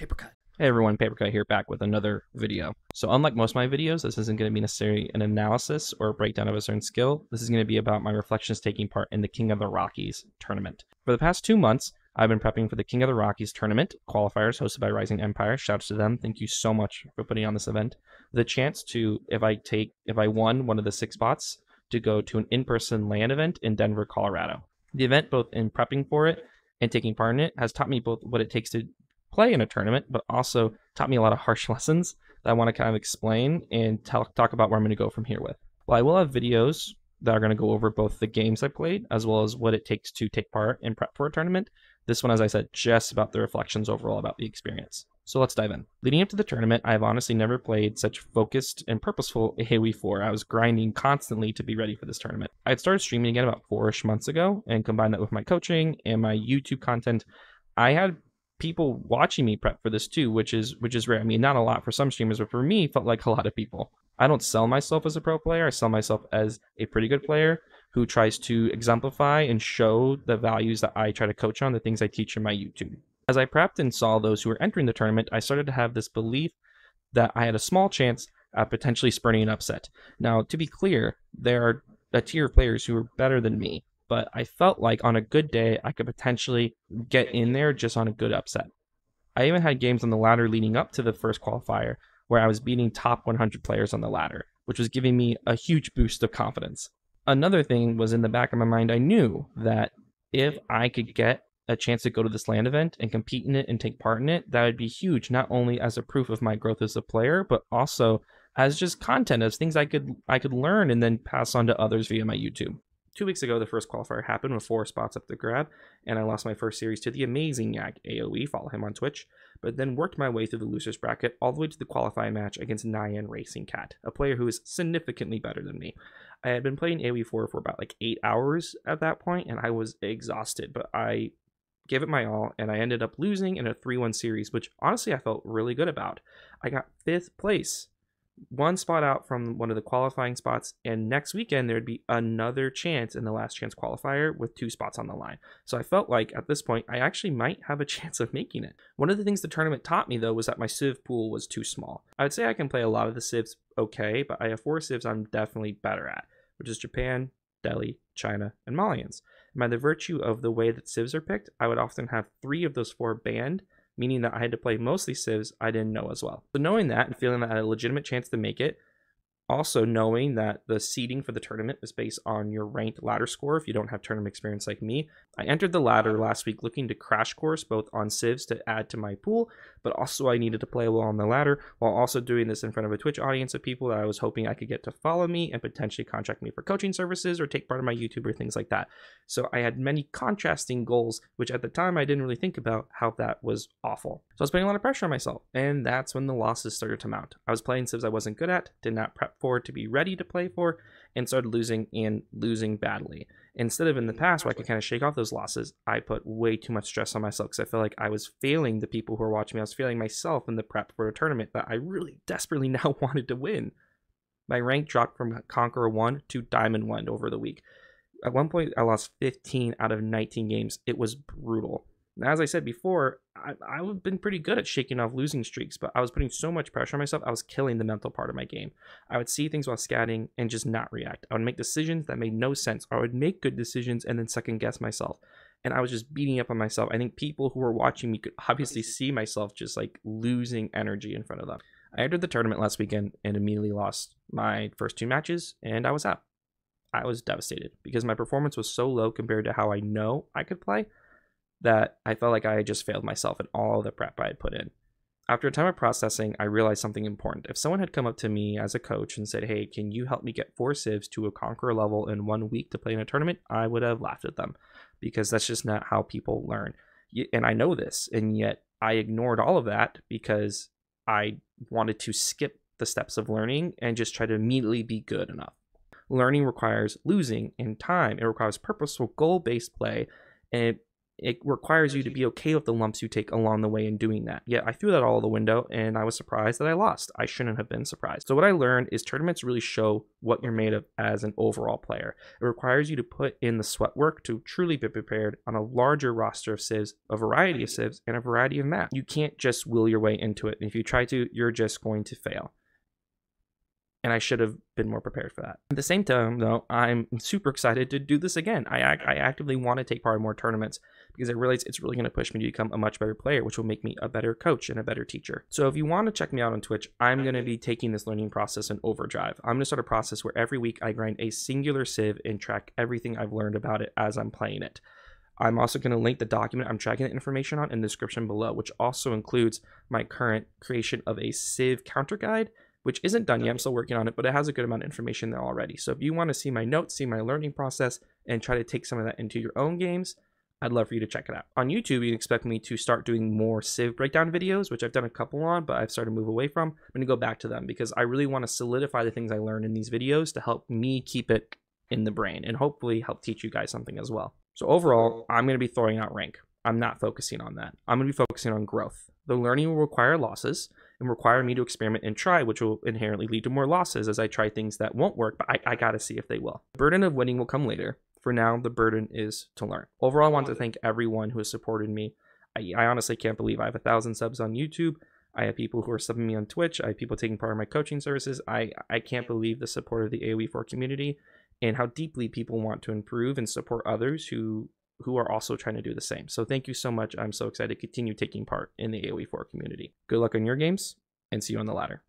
Papercut. Hey everyone, Papercut here, back with another video. So unlike most of my videos, this isn't going to be necessarily an analysis or a breakdown of a certain skill. This is going to be about my reflections taking part in the King of the Rockies tournament. For the past 2 months, I've been prepping for the King of the Rockies tournament qualifiers hosted by Rising Empire. Shouts to them. Thank you so much for putting on this event. The chance to, if I won one of the 6 spots, to go to an in-person LAN event in Denver, Colorado. The event, both in prepping for it and taking part in it, has taught me both what it takes to play in a tournament, but also taught me a lot of harsh lessons that I want to kind of explain and talk about where I'm going to go from here with. Well, I will have videos that are going to go over both the games I played as well as what it takes to take part and prep for a tournament. This one, as I said, just about the reflections overall about the experience. So let's dive in. Leading up to the tournament, I've honestly never played such focused and purposeful AOE 4. I was grinding constantly to be ready for this tournament. I had started streaming again about 4-ish months ago, and combined that with my coaching and my YouTube content, I had people watching me prep for this too, which is rare. I mean, not a lot for some streamers, but for me, felt like a lot of people. I don't sell myself as a pro player. I sell myself as a pretty good player who tries to exemplify and show the values that I try to coach on, the things I teach in my YouTube. As I prepped and saw those who were entering the tournament, I started to have this belief that I had a small chance at potentially spurning an upset. Now, to be clear, there are a tier of players who are better than me, but I felt like on a good day, I could potentially get in there just on a good upset. I even had games on the ladder leading up to the first qualifier where I was beating top 100 players on the ladder, which was giving me a huge boost of confidence. Another thing was, in the back of my mind, I knew that if I could get a chance to go to this LAN event and compete in it and take part in it, that would be huge, not only as a proof of my growth as a player, but also as just content, as things I could learn and then pass on to others via my YouTube. 2 weeks ago, the first qualifier happened with 4 spots up the grab, and I lost my first series to the amazing Yag, AOE, follow him on Twitch, but then worked my way through the losers bracket all the way to the qualifying match against Nyan Racing Cat, a player who is significantly better than me. I had been playing AOE 4 for about like 8 hours at that point, and I was exhausted, but I gave it my all, and I ended up losing in a 3-1 series, which honestly I felt really good about. I got 5th place, 1 spot out from one of the qualifying spots, and next weekend there'd be another chance in the last chance qualifier with 2 spots on the line. So I felt like at this point I actually might have a chance of making it. One of the things the tournament taught me though was that my Civ pool was too small. I would say I can play a lot of the Civs okay, but I have 4 Civs I'm definitely better at, which is Japan, Delhi, China, and Malians. And by the virtue of the way that Civs are picked, I would often have 3 of those 4 banned, meaning that I had to play mostly Civs I didn't know as well. So knowing that and feeling that I had a legitimate chance to make it, also knowing that the seeding for the tournament was based on your ranked ladder score if you don't have tournament experience like me, I entered the ladder last week looking to crash course both on Civs to add to my pool, but also I needed to play well on the ladder while also doing this in front of a Twitch audience of people that I was hoping I could get to follow me and potentially contract me for coaching services or take part in my YouTube or things like that. So I had many contrasting goals, which at the time I didn't really think about how that was awful. So I was putting a lot of pressure on myself, and that's when the losses started to mount. I was playing Civs I wasn't good at, did not prep for to be ready to play for, and started losing and losing badly. Instead of in the past where I could kind of shake off those losses, I put way too much stress on myself because I felt like I was failing the people who were watching me. I was failing myself in the prep for a tournament that I really desperately now wanted to win. My rank dropped from Conqueror One to Diamond One over the week. At one point, I lost 15 out of 19 games. It was brutal. Now, as I said before, I've been pretty good at shaking off losing streaks, but I was putting so much pressure on myself, I was killing the mental part of my game. I would see things while scatting and just not react. I would make decisions that made no sense. I would make good decisions and then second guess myself. And I was just beating up on myself. I think people who were watching me could obviously see myself just like losing energy in front of them. I entered the tournament last weekend and immediately lost my first 2 matches, and I was out. I was devastated because my performance was so low compared to how I know I could play that I felt like I had just failed myself in all the prep I had put in. After a time of processing, I realized something important. If someone had come up to me as a coach and said, hey, can you help me get 4 Civs to a Conqueror level in 1 week to play in a tournament, I would have laughed at them because that's just not how people learn. And I know this, and yet I ignored all of that because I wanted to skip the steps of learning and just try to immediately be good enough. Learning requires losing and time. It requires purposeful goal-based play, and it requires you to be okay with the lumps you take along the way in doing that. Yet I threw that all out the window and I was surprised that I lost. I shouldn't have been surprised. So what I learned is tournaments really show what you're made of as an overall player. It requires you to put in the sweat work to truly be prepared on a larger roster of civs, a variety of civs, and a variety of maps. You can't just will your way into it. And if you try to, you're just going to fail. And I should have been more prepared for that. At the same time, though, I'm super excited to do this again. I actively want to take part in more tournaments because I realize it's really going to push me to become a much better player, which will make me a better coach and a better teacher. So if you want to check me out on Twitch, I'm going to be taking this learning process in overdrive. I'm going to start a process where every week I grind a singular civ and track everything I've learned about it as I'm playing it. I'm also going to link the document I'm tracking the information on in the description below, which also includes my current creation of a civ counter guide, which isn't done yet. I'm still working on it, but it has a good amount of information there already. So if you want to see my notes, see my learning process, and try to take some of that into your own games, I'd love for you to check it out. On YouTube, you can expect me to start doing more Civ breakdown videos, which I've done a couple on, but I've started to move away from. I'm going to go back to them because I really want to solidify the things I learned in these videos to help me keep it in the brain and hopefully help teach you guys something as well. So overall, I'm going to be throwing out rank. I'm not focusing on that. I'm going to be focusing on growth. The learning will require losses and require me to experiment and try, which will inherently lead to more losses as I try things that won't work, but I gotta see if they will. The burden of winning will come later. For now, the burden is to learn. Overall, I want to thank everyone who has supported me. I honestly can't believe I have 1,000 subs on YouTube. I have people who are subbing me on Twitch. I have people taking part in my coaching services. I can't believe the support of the AOE 4 community and how deeply people want to improve and support others who are also trying to do the same. So thank you so much. I'm so excited to continue taking part in the AOE 4 community. Good luck on your games and see you on the ladder.